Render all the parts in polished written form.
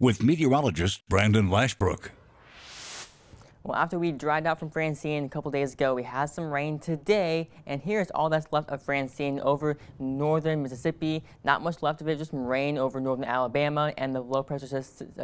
with meteorologist Brandon Lashbrook. Well, after we dried out from Francine a couple days ago, we had some rain today, and here's all that's left of Francine over northern Mississippi. Not much left of it, just some rain over northern Alabama, and the low pressure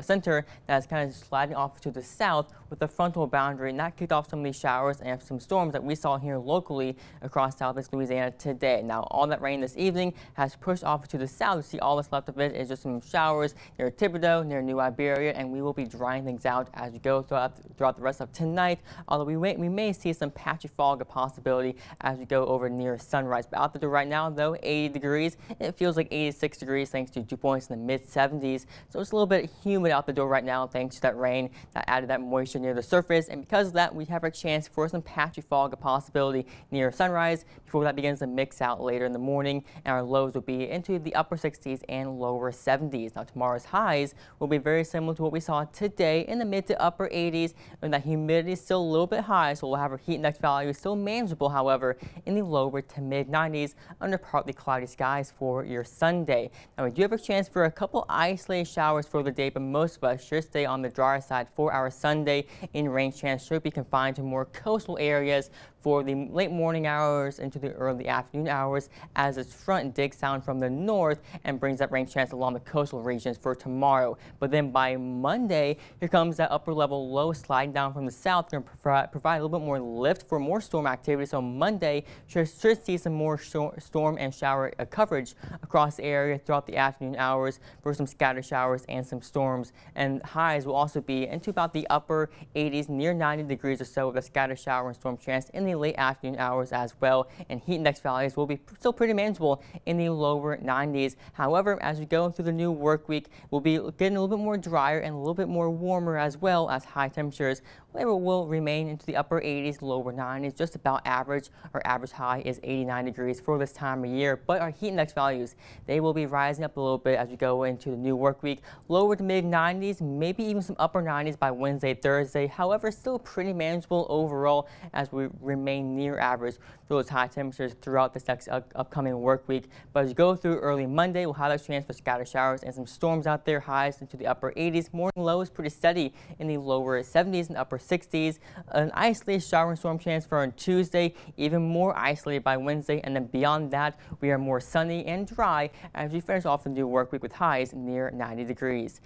center that is kind of sliding off to the south with the frontal boundary, and that kicked off some of these showers and some storms that we saw here locally across southeast Louisiana today. Now, all that rain this evening has pushed off to the south. You see, all that's left of it is just some showers near Thibodaux, near New Iberia, and we will be drying things out as we go throughout the rest of tonight, although we may see some patchy fog, a possibility as we go over near sunrise. But out there right now, though, 80 degrees. It feels like 86 degrees thanks to dew points in the mid-70s. So it's a little bit humid out the door right now thanks to that rain that added that moisture near the surface. And because of that, we have a chance for some patchy fog, a possibility near sunrise before that begins to mix out later in the morning. And our lows will be into the upper 60s and lower 70s. Now, tomorrow's highs will be very similar to what we saw today in the mid to upper 80s, and that humidity is still a little bit high, so we'll have our heat index value still manageable, however, in the lower to mid-90s under partly cloudy skies for your Sunday. Now, we do have a chance for a couple isolated showers for the day, but most of us should stay on the drier side for our Sunday, and rain chance should be confined to more coastal areas for the late morning hours into the early afternoon hours as its front digs down from the north and brings that rain chance along the coastal regions for tomorrow. But then by Monday, here comes that upper level low sliding down from the south, going to provide a little bit more lift for more storm activity. So Monday should see some more storm and shower coverage across the area throughout the afternoon hours for some scattered showers and some storms. And highs will also be into about the upper 80s, near 90 degrees or so, with a scattered shower and storm chance in the late afternoon hours as well. And heat index values will be still pretty manageable in the lower 90s. However, as we go through the new work week, we'll be getting a little bit more drier and a little bit more warmer, as well as high temperatures later will remain into the upper 80s, lower 90s, just about average. Our average high is 89 degrees for this time of year, but our heat index values, they will be rising up a little bit as we go into the new work week. Lower to mid 90s, maybe even some upper 90s by Wednesday, Thursday. However, still pretty manageable overall as we remain near average for those high temperatures throughout this next upcoming work week. But as you go through early Monday, we'll have a chance for scattered showers and some storms out there. Highs into the upper 80s, morning lows pretty steady in the lower 70s and upper 60s. An isolated shower and storm chance for on Tuesday, even more isolated by Wednesday, and then beyond that, we are more sunny and dry as we finish off the new work week with highs near 90 degrees.